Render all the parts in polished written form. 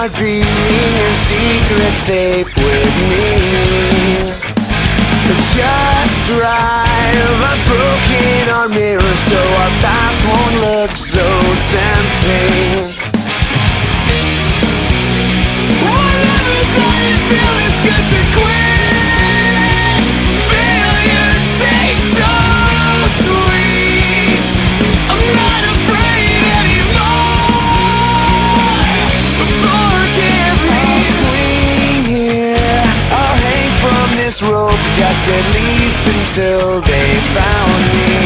are dreaming your secret safe with me. Just drive a broken arm mirror so our past won't look so tempting. Whatever time you feel it's good to quit, failure tastes so sweet. I'm not afraid anymore, but forgive me. I'll swing here, I'll hang from this rope, just at least until they found me.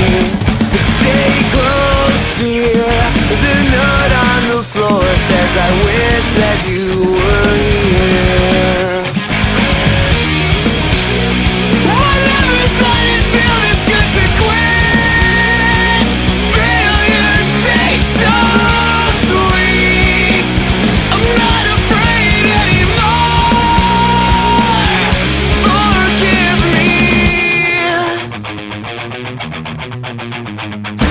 Stay close dear, the note on the floor says I wish that you were here. I never thought it'd feel this good to quit, failure tastes so sweet. I'm not afraid anymore, forgive me.